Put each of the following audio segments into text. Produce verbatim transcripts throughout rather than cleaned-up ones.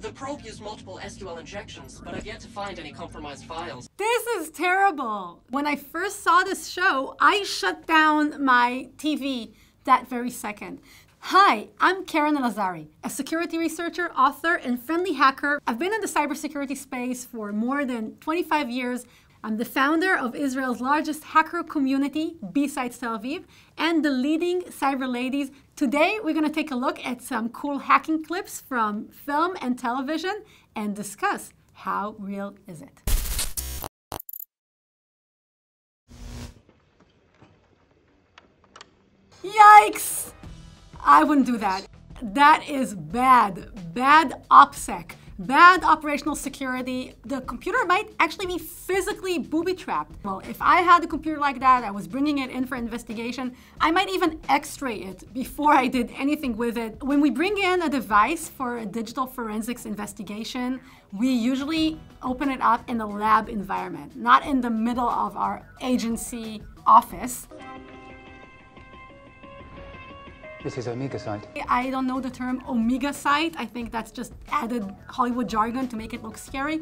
The probe used multiple S Q L injections, but I've yet to find any compromised files. This is terrible. When I first saw this show, I shut down my T V that very second. Hi, I'm Keren Elazari, a security researcher, author, and friendly hacker. I've been in the cybersecurity space for more than twenty-five years. I'm the founder of Israel's largest hacker community, BSidesTLV, and the Leading Cyber Ladies. Today, we're going to take a look at some cool hacking clips from film and television and discuss how real is it. Yikes! I wouldn't do that. That is bad, bad OPSEC, bad operational security. The computer might actually be physically booby-trapped. Well, if I had a computer like that, I was bringing it in for investigation, I might even x-ray it before I did anything with it. When we bring in a device for a digital forensics investigation, we usually open it up in a lab environment, not in the middle of our agency office. This is Omegacyte. I don't know the term Omegacyte. I think that's just added Hollywood jargon to make it look scary.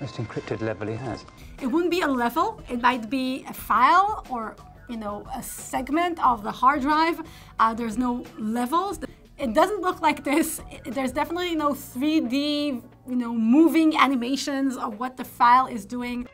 Most encrypted level he has. It wouldn't be a level. It might be a file or, you know, a segment of the hard drive. Uh, there's no levels. It doesn't look like this. There's definitely no three D, you know, moving animations of what the file is doing.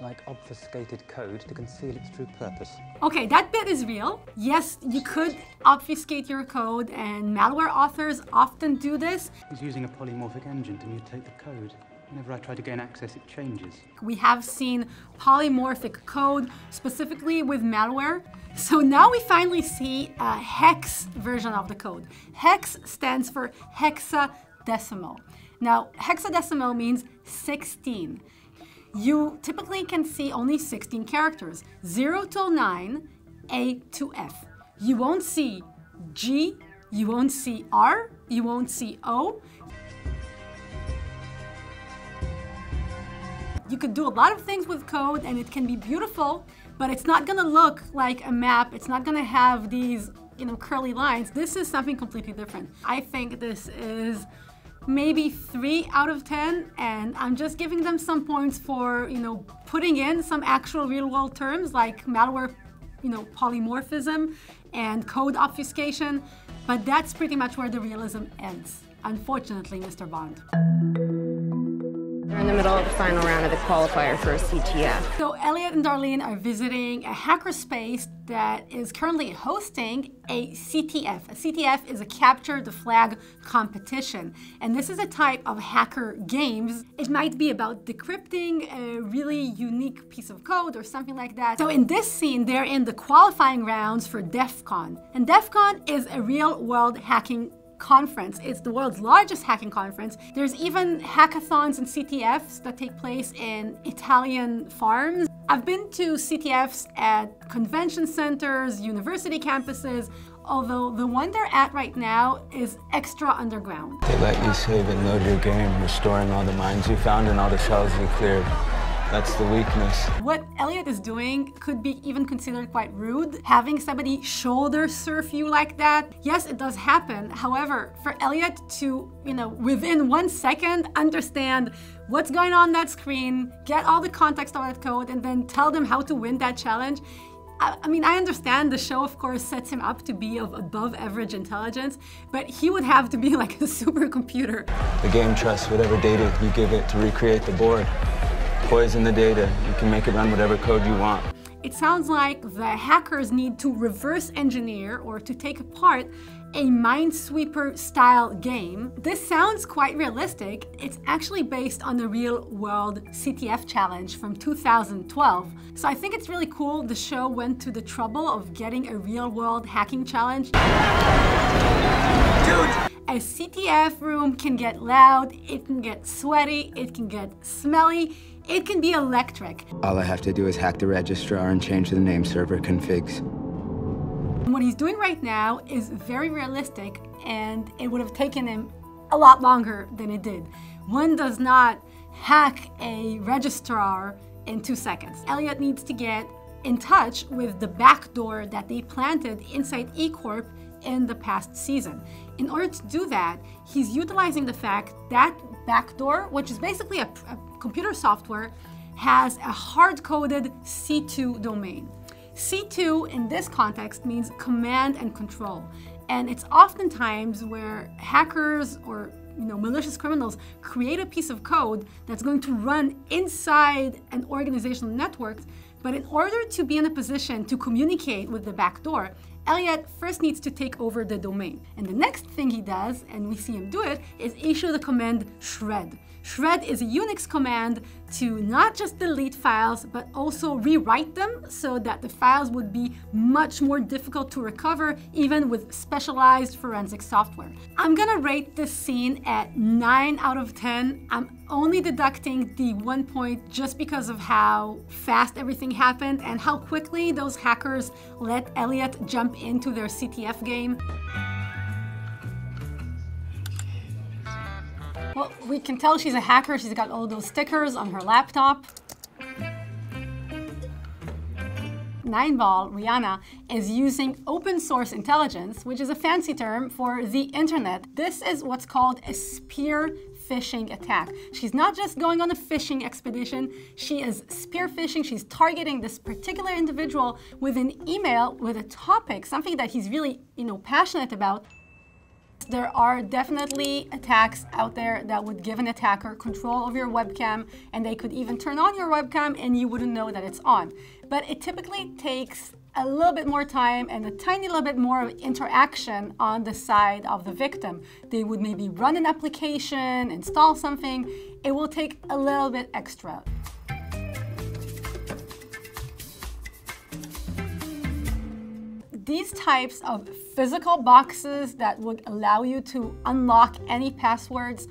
Like obfuscated code to conceal its true purpose. Okay, that bit is real. Yes, you could obfuscate your code, and malware authors often do this. He's using a polymorphic engine to mutate the code. Whenever I try to gain access, it changes. We have seen polymorphic code, specifically with malware. So now we finally see a hex version of the code. Hex stands for hexadecimal. Now, hexadecimal means sixteen. You typically can see only sixteen characters, zero till nine, A to F. You won't see G, you won't see R, you won't see O. You could do a lot of things with code and it can be beautiful, but it's not gonna look like a map, it's not gonna have these, you know, curly lines. This is something completely different. I think this is maybe three out of ten, and I'm just giving them some points for, you know, putting in some actual real-world terms like malware, you know, polymorphism and code obfuscation, but that's pretty much where the realism ends, unfortunately, Mister Bond. We're in the middle of the final round of the qualifier for a C T F. So Elliot and Darlene are visiting a hacker space that is currently hosting a C T F. A C T F is a capture the flag competition. And this is a type of hacker games. It might be about decrypting a really unique piece of code or something like that. So in this scene, they're in the qualifying rounds for DEF CON. And DEF CON is a real world hacking conference. It's the world's largest hacking conference. There's even hackathons and C T Fs that take place in Italian farms. I've been to C T Fs at convention centers, university campuses, although the one they're at right now is extra underground. They let you save and load your game, restoring all the mines you found and all the shells you cleared. That's the weakness. What Elliot is doing could be even considered quite rude, having somebody shoulder surf you like that. Yes, it does happen. However, for Elliot to, you know, within one second understand what's going on that screen, get all the context of that code, and then tell them how to win that challenge. I, I mean, I understand the show, of course, sets him up to be of above average intelligence, but he would have to be like a supercomputer. The game trusts whatever data you give it to recreate the board. Poison the data, you can make it run whatever code you want. It sounds like the hackers need to reverse engineer or to take apart a Minesweeper style game. This sounds quite realistic. It's actually based on the real world C T F challenge from two thousand twelve. So I think it's really cool the show went to the trouble of getting a real world hacking challenge. Dude. A C T F room can get loud, it can get sweaty, it can get smelly, it can be electric. All I have to do is hack the registrar and change the name server configs. What he's doing right now is very realistic, and it would have taken him a lot longer than it did. One does not hack a registrar in two seconds. Elliot needs to get in touch with the backdoor that they planted inside E Corp in the past season. In order to do that, he's utilizing the fact that backdoor, which is basically a, a computer software, has a hard-coded C two domain. C two in this context means command and control. And it's oftentimes where hackers or you know, malicious criminals create a piece of code that's going to run inside an organizational network. But in order to be in a position to communicate with the backdoor, Elliot first needs to take over the domain. And the next thing he does, and we see him do it, is issue the command shred. Shred is a Unix command to not just delete files, but also rewrite them so that the files would be much more difficult to recover, even with specialized forensic software. I'm gonna rate this scene at nine out of ten. I'm only deducting the one point just because of how fast everything happened and how quickly those hackers let Elliot jump into their C T F game. Well, we can tell she's a hacker. She's got all those stickers on her laptop. Nineball, Rihanna, is using open source intelligence, which is a fancy term for the internet. This is what's called a spear phishing attack. She's not just going on a phishing expedition. She is spear phishing. She's targeting this particular individual with an email with a topic, something that he's really, you know, passionate about. There are definitely attacks out there that would give an attacker control over your webcam, and they could even turn on your webcam and you wouldn't know that it's on. But it typically takes a little bit more time and a tiny little bit more interaction on the side of the victim. They would maybe run an application, install something. It will take a little bit extra. These types of physical boxes that would allow you to unlock any passwords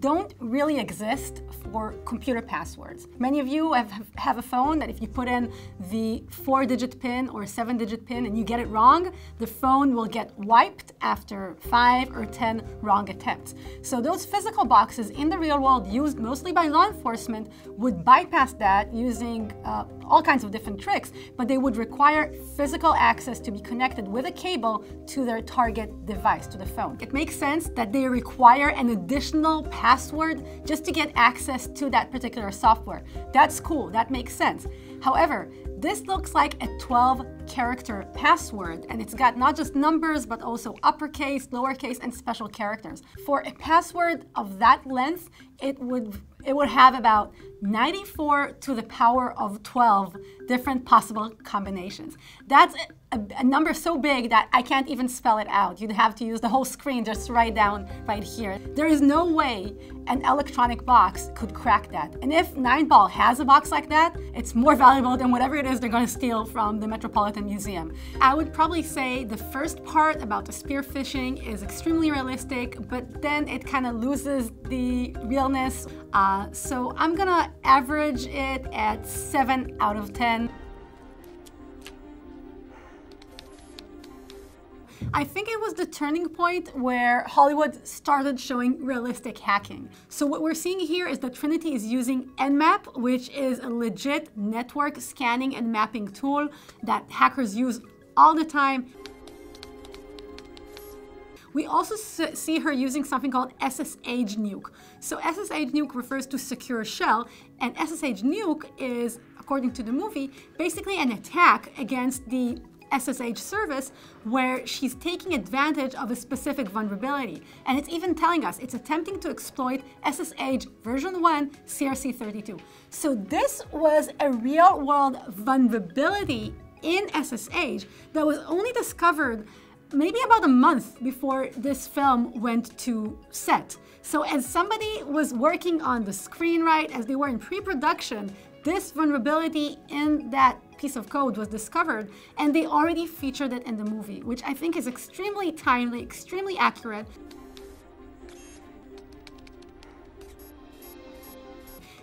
don't really exist for computer passwords. Many of you have, have a phone that if you put in the four-digit PIN or seven-digit PIN and you get it wrong, the phone will get wiped after five or ten wrong attempts. So those physical boxes in the real world, used mostly by law enforcement, would bypass that using uh, all kinds of different tricks, but they would require physical access to be connected with a cable to their target device, to the phone. It makes sense that they require an additional password just to get access to that particular software. That's cool, that makes sense. However, this looks like a twelve character password, and it's got not just numbers, but also uppercase, lowercase, and special characters. For a password of that length, it would it would have about ninety-four to the power of twelve different possible combinations. That's a, a number so big that I can't even spell it out. You'd have to use the whole screen just to write down right here. There is no way an electronic box could crack that. And if Nineball has a box like that, it's more valuable than whatever it is they're going to steal from the Metropolitan Museum. I would probably say the first part about the spear phishing is extremely realistic, but then it kind of loses the realness. Uh, so I'm gonna average it at seven out of ten. I think it was the turning point where Hollywood started showing realistic hacking. So what we're seeing here is that Trinity is using Nmap, which is a legit network scanning and mapping tool that hackers use all the time. We also see her using something called S S H nuke. So S S H nuke refers to secure shell, and S S H nuke is, according to the movie, basically an attack against the S S H service where she's taking advantage of a specific vulnerability. And it's even telling us it's attempting to exploit S S H version one, C R C thirty-two. So this was a real world vulnerability in S S H that was only discovered maybe about a month before this film went to set. So as somebody was working on the screenwrite, as they were in pre-production, this vulnerability in that piece of code was discovered, and they already featured it in the movie, which I think is extremely timely, extremely accurate.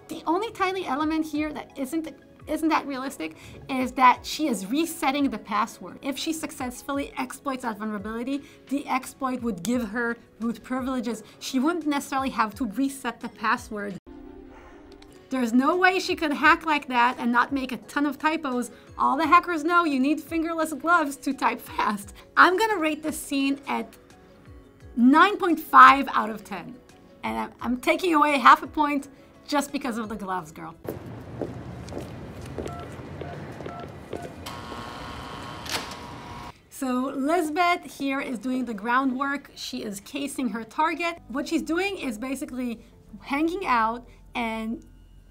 The only tiny element here that isn't Isn't that realistic is that she is resetting the password. If she successfully exploits that vulnerability, the exploit would give her root privileges. She wouldn't necessarily have to reset the password. There's no way she could hack like that and not make a ton of typos. All the hackers know you need fingerless gloves to type fast. I'm gonna rate this scene at nine point five out of ten. And I'm, I'm taking away half a point just because of the gloves, girl. So Lisbeth here is doing the groundwork. She is casing her target. What she's doing is basically hanging out and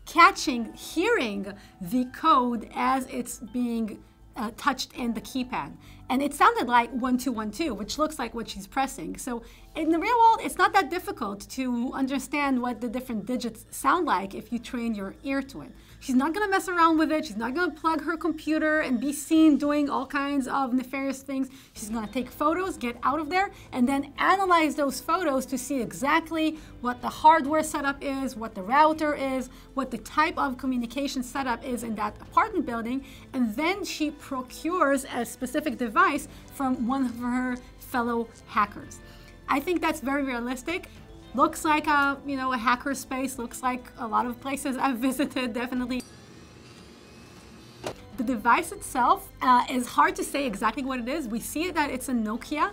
catching, hearing the code as it's being uh, touched in the keypad. And it sounded like one two one two, which looks like what she's pressing. So in the real world, it's not that difficult to understand what the different digits sound like if you train your ear to it. She's not gonna mess around with it. She's not gonna plug her computer and be seen doing all kinds of nefarious things. She's gonna take photos, get out of there, and then analyze those photos to see exactly what the hardware setup is, what the router is, what the type of communication setup is in that apartment building. And then she procures a specific device from one of her fellow hackers. I think that's very realistic. Looks like a, you know, a hacker space, looks like a lot of places I've visited, definitely. The device itself uh, is hard to say exactly what it is. We see that it's a Nokia.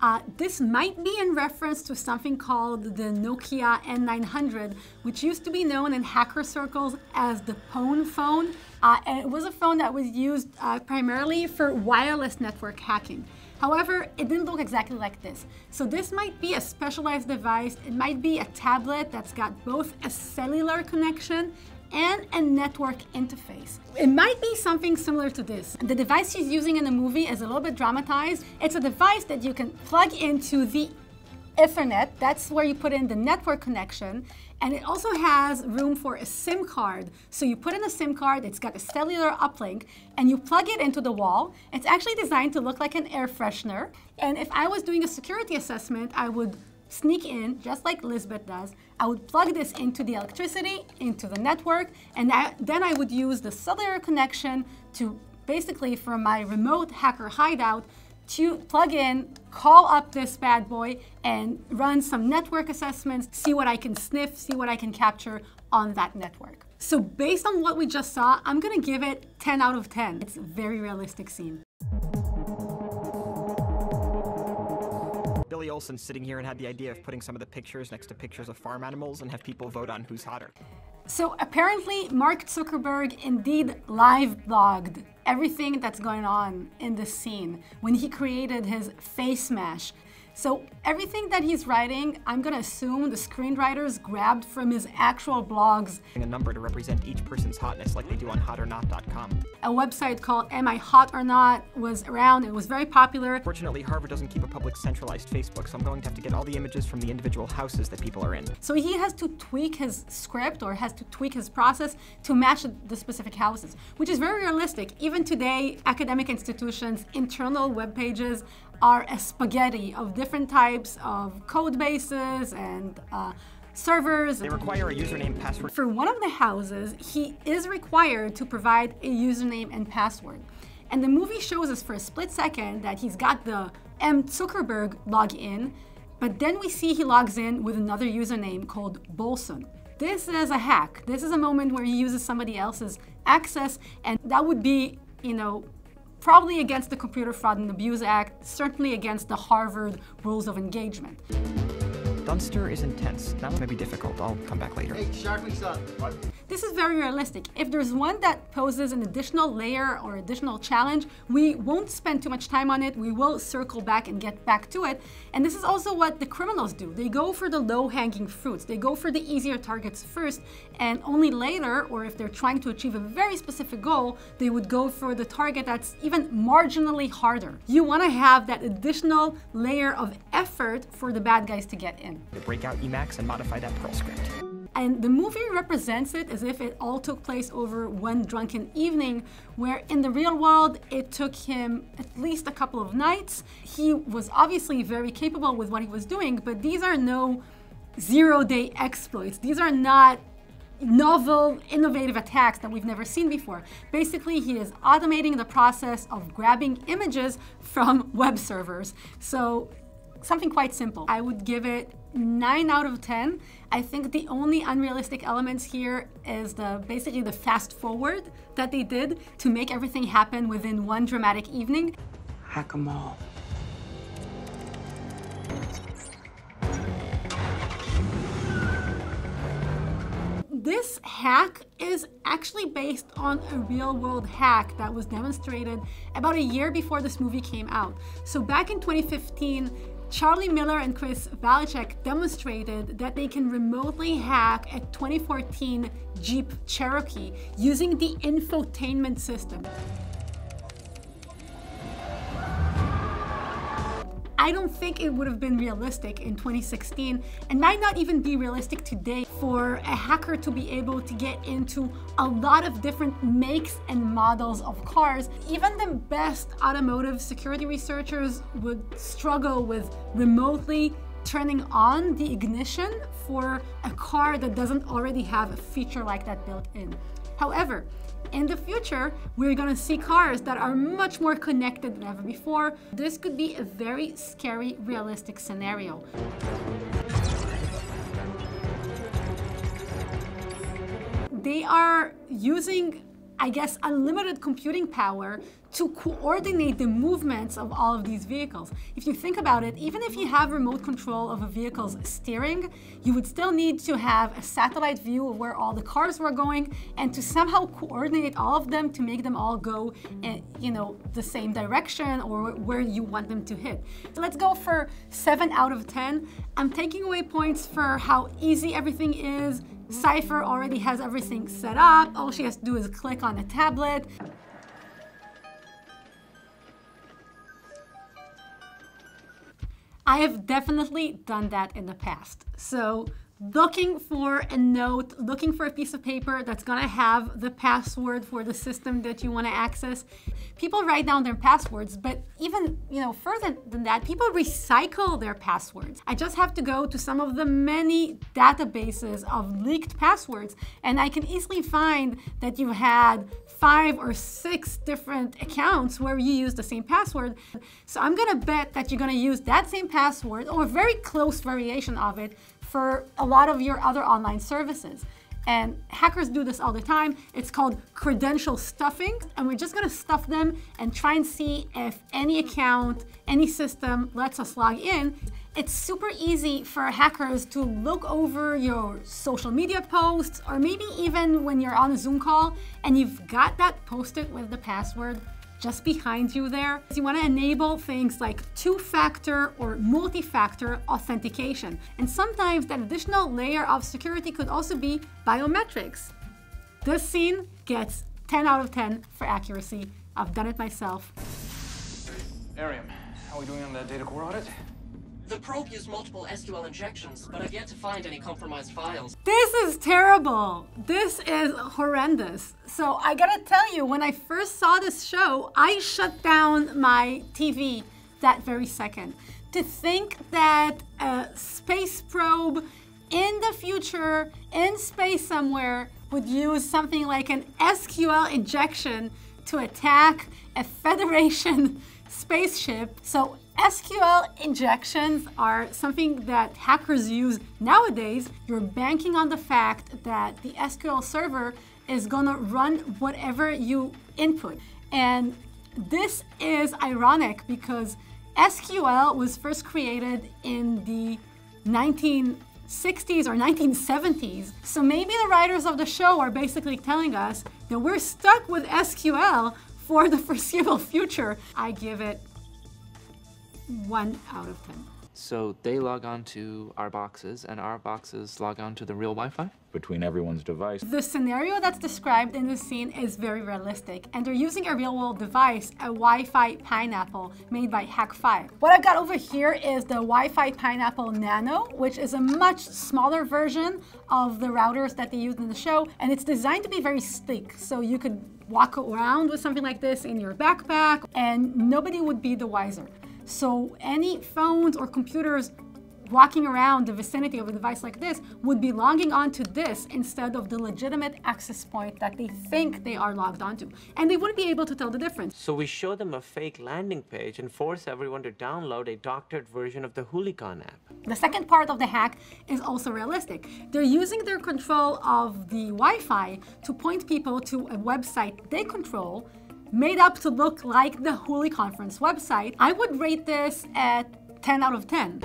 Uh, this might be in reference to something called the Nokia N nine hundred, which used to be known in hacker circles as the Pwn phone. Uh, and it was a phone that was used uh, primarily for wireless network hacking. However, it didn't look exactly like this. So this might be a specialized device. It might be a tablet that's got both a cellular connection and a network interface. It might be something similar to this. The device she's using in the movie is a little bit dramatized. It's a device that you can plug into the Ethernet. That's where you put in the network connection. And it also has room for a SIM card. So you put in a SIM card, it's got a cellular uplink, and you plug it into the wall. It's actually designed to look like an air freshener. And if I was doing a security assessment, I would sneak in, just like Lisbeth does. I would plug this into the electricity, into the network, and I, then I would use the cellular connection to basically, for my remote hacker hideout, to plug in, call up this bad boy, and run some network assessments, see what I can sniff, see what I can capture on that network. So based on what we just saw, I'm gonna give it ten out of ten. It's a very realistic scene. Billy Olson sitting here and had the idea of putting some of the pictures next to pictures of farm animals and have people vote on who's hotter. So apparently Mark Zuckerberg indeed live blogged everything that's going on in this scene when he created his face mash. So everything that he's writing, I'm gonna assume the screenwriters grabbed from his actual blogs. A number to represent each person's hotness like they do on hot or not dot com. A website called Am I Hot or Not was around. It was very popular. Fortunately, Harvard doesn't keep a public centralized Facebook, so I'm going to have to get all the images from the individual houses that people are in. So he has to tweak his script or has to tweak his process to match the specific houses, which is very realistic. Even today, academic institutions' internal web pages are a spaghetti of different types of code bases and uh, servers. They require a username, password. For one of the houses, he is required to provide a username and password. And the movie shows us for a split second that he's got the M. Zuckerberg login, but then we see he logs in with another username called Bolson. This is a hack. This is a moment where he uses somebody else's access, and that would be, you know, probably against the Computer Fraud and Abuse Act, certainly against the Harvard Rules of Engagement. Dunster is intense. That one may be difficult. I'll come back later. Hey, sharply stop. What? This is very realistic. If there's one that poses an additional layer or additional challenge, we won't spend too much time on it. We will circle back and get back to it. And this is also what the criminals do. They go for the low-hanging fruits. They go for the easier targets first, and only later, or if they're trying to achieve a very specific goal, they would go for the target that's even marginally harder. You want to have that additional layer of effort for the bad guys to get in. To break out Emacs and modify that Perl script. And the movie represents it as if it all took place over one drunken evening, where in the real world, it took him at least a couple of nights. He was obviously very capable with what he was doing, but these are no zero-day exploits. These are not novel, innovative attacks that we've never seen before. Basically, he is automating the process of grabbing images from web servers. So something quite simple. I would give it nine out of ten. I think the only unrealistic elements here is the basically the fast forward that they did to make everything happen within one dramatic evening. Hack 'em all. This hack is actually based on a real-world hack that was demonstrated about a year before this movie came out. So back in twenty fifteen, Charlie Miller and Chris Valasek demonstrated that they can remotely hack a twenty fourteen Jeep Cherokee using the infotainment system. I don't think it would have been realistic in twenty sixteen, and might not even be realistic today, for a hacker to be able to get into a lot of different makes and models of cars. Even the best automotive security researchers would struggle with remotely turning on the ignition for a car that doesn't already have a feature like that built in. However, in the future, we're gonna see cars that are much more connected than ever before. This could be a very scary, realistic scenario. They are using, I guess, unlimited computing power to coordinate the movements of all of these vehicles. If you think about it, even if you have remote control of a vehicle's steering, you would still need to have a satellite view of where all the cars were going, and to somehow coordinate all of them to make them all go, in, you know, the same direction or where you want them to hit. So let's go for seven out of ten. I'm taking away points for how easy everything is. Cypher already has everything set up. All she has to do is click on a tablet. I have definitely done that in the past. So looking for a note, looking for a piece of paper that's gonna have the password for the system that you wanna access. People write down their passwords, but even you know further than that, people recycle their passwords. I just have to go to some of the many databases of leaked passwords, and I can easily find that you had five or six different accounts where you use the same password. So I'm gonna bet that you're gonna use that same password or a very close variation of it for a lot of your other online services. And hackers do this all the time. It's called credential stuffing, and we're just gonna stuff them and try and see if any account, any system lets us log in. It's super easy for hackers to look over your social media posts, or maybe even when you're on a Zoom call and you've got that post-it with the password just behind you there. You want to enable things like two-factor or multi-factor authentication. And sometimes that additional layer of security could also be biometrics. This scene gets ten out of ten for accuracy. I've done it myself. Ariam, how are we doing on that data core audit? The probe used multiple S Q L injections, but I've yet to find any compromised files. This is terrible. This is horrendous. So I gotta tell you, when I first saw this show, I shut down my T V that very second. To think that a space probe in the future, in space somewhere, would use something like an S Q L injection to attack a Federation spaceship. So S Q L injections are something that hackers use nowadays. You're banking on the fact that the S Q L server is gonna run whatever you input. And this is ironic because S Q L was first created in the nineteen sixties or nineteen seventies. So maybe the writers of the show are basically telling us that we're stuck with S Q L for the foreseeable future. I give it one out of ten. So they log on to our boxes, and our boxes log on to the real Wi-Fi? Between everyone's device. The scenario that's described in this scene is very realistic, and they're using a real-world device, a Wi-Fi Pineapple made by Hack five. What I've got over here is the Wi-Fi Pineapple Nano, which is a much smaller version of the routers that they used in the show, and it's designed to be very sleek, so you could walk around with something like this in your backpack, and nobody would be the wiser. So any phones or computers walking around the vicinity of a device like this would be logging onto this instead of the legitimate access point that they think they are logged onto. And they wouldn't be able to tell the difference. So we show them a fake landing page and force everyone to download a doctored version of the HooliCon app. The second part of the hack is also realistic. They're using their control of the Wi-Fi to point people to a website they control, made up to look like the Hooli Conference website. I would rate this at ten out of ten.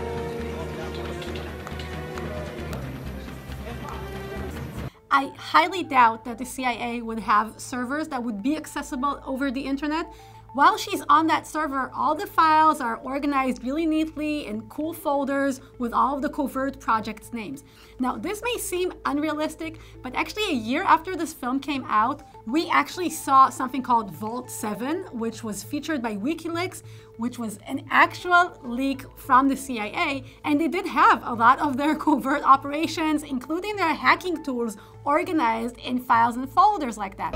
I highly doubt that the C I A would have servers that would be accessible over the internet. While she's on that server, all the files are organized really neatly in cool folders with all of the covert projects' names. Now, this may seem unrealistic, but actually a year after this film came out, we actually saw something called Vault seven, which was featured by WikiLeaks, which was an actual leak from the C I A, and they did have a lot of their covert operations, including their hacking tools, organized in files and folders like that.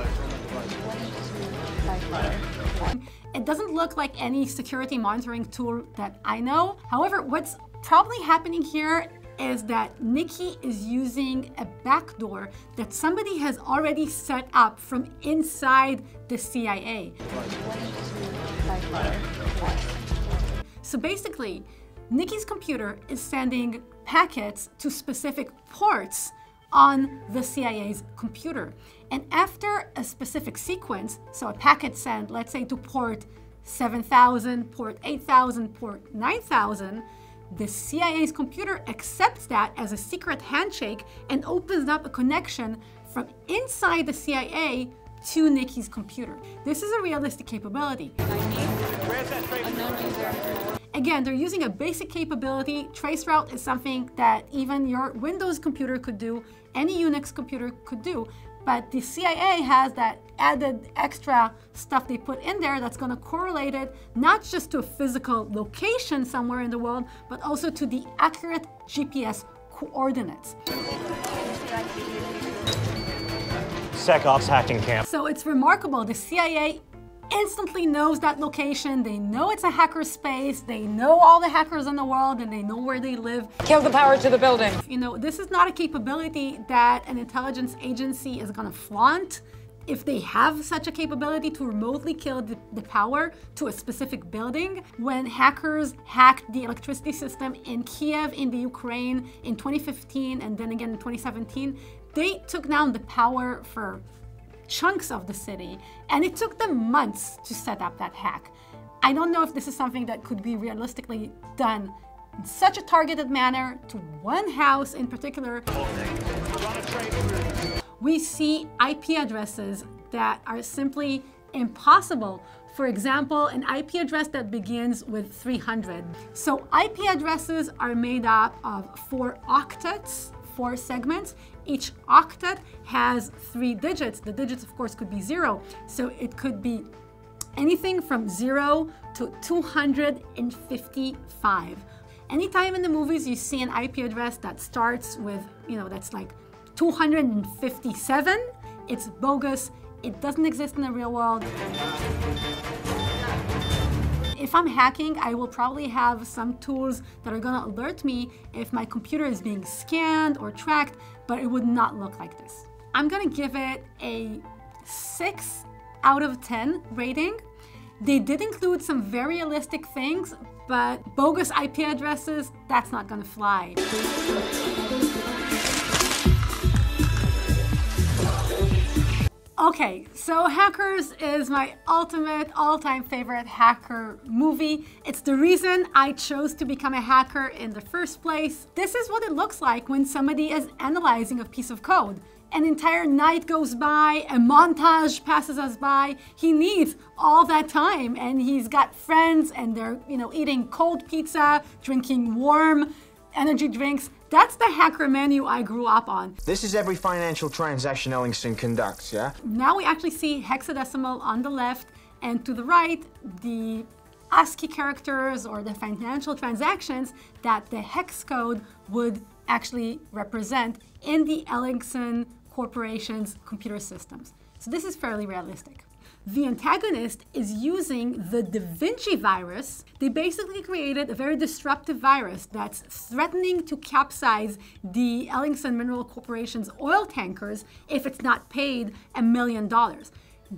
It doesn't look like any security monitoring tool that I know. However, what's probably happening here is that Nikki is using a backdoor that somebody has already set up from inside the C I A. So basically, Nikki's computer is sending packets to specific ports on the C I A's computer. And after a specific sequence, so a packet sent, let's say to port seven thousand, port eight thousand, port nine thousand, the C I A's computer accepts that as a secret handshake and opens up a connection from inside the C I A to Nikki's computer. This is a realistic capability. Where's that trace? Again, they're using a basic capability. Traceroute is something that even your Windows computer could do, any Unix computer could do, but the C I A has that added extra stuff they put in there that's going to correlate it not just to a physical location somewhere in the world, but also to the accurate G P S coordinates. SecOps hacking camp. So it's remarkable. The C I A instantly knows that location. They know it's a hacker space. They know all the hackers in the world and they know where they live. Kill the power to the building. You know, this is not a capability that an intelligence agency is going to flaunt. If they have such a capability to remotely kill the, the power to a specific building, when hackers hacked the electricity system in Kiev, in the Ukraine, in twenty fifteen, and then again in twenty seventeen, they took down the power for chunks of the city, and it took them months to set up that hack. I don't know if this is something that could be realistically done in such a targeted manner to one house in particular. We see I P addresses that are simply impossible. For example, an I P address that begins with three hundred. So I P addresses are made up of four octets, four segments. Each octet has three digits. The digits, of course, could be zero. So it could be anything from zero to two hundred fifty-five. Anytime in the movies you see an I P address that starts with, you know, that's like two hundred fifty-seven, it's bogus. It doesn't exist in the real world. If I'm hacking, I will probably have some tools that are gonna alert me if my computer is being scanned or tracked, but it would not look like this. I'm gonna give it a six out of ten rating. They did include some very realistic things, but bogus I P addresses, that's not gonna fly. Okay, so Hackers is my ultimate, all-time favorite hacker movie. It's the reason I chose to become a hacker in the first place. This is what it looks like when somebody is analyzing a piece of code. An entire night goes by, a montage passes us by. He needs all that time, and he's got friends, and they're, you know, eating cold pizza, drinking warm energy drinks. That's the hacker menu I grew up on. This is every financial transaction Ellingson conducts, yeah? Now we actually see hexadecimal on the left, and to the right, the ASCII characters or the financial transactions that the hex code would actually represent in the Ellingson Corporation's computer systems. So this is fairly realistic. the antagonist is using the Da Vinci virus. They basically created a very disruptive virus that's threatening to capsize the Ellingson Mineral Corporation's oil tankers if it's not paid a million dollars.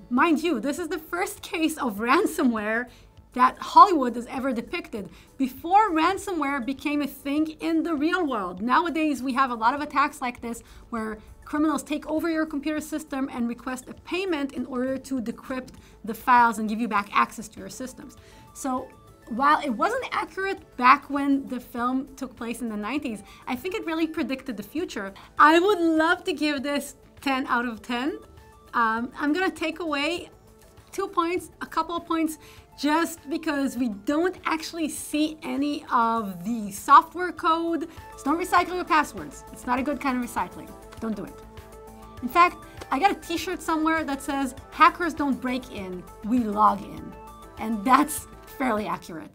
Mind you, this is the first case of ransomware that Hollywood has ever depicted. Before ransomware became a thing in the real world. Nowadays, we have a lot of attacks like this where criminals take over your computer system and request a payment in order to decrypt the files and give you back access to your systems. So while it wasn't accurate back when the film took place in the nineties, I think it really predicted the future. I would love to give this ten out of ten. Um, I'm gonna take away two points, a couple of points, just because we don't actually see any of the software code. So don't recycle your passwords. It's not a good kind of recycling. Don't do it. In fact, I got a t-shirt somewhere that says, hackers don't break in, we log in. And that's fairly accurate.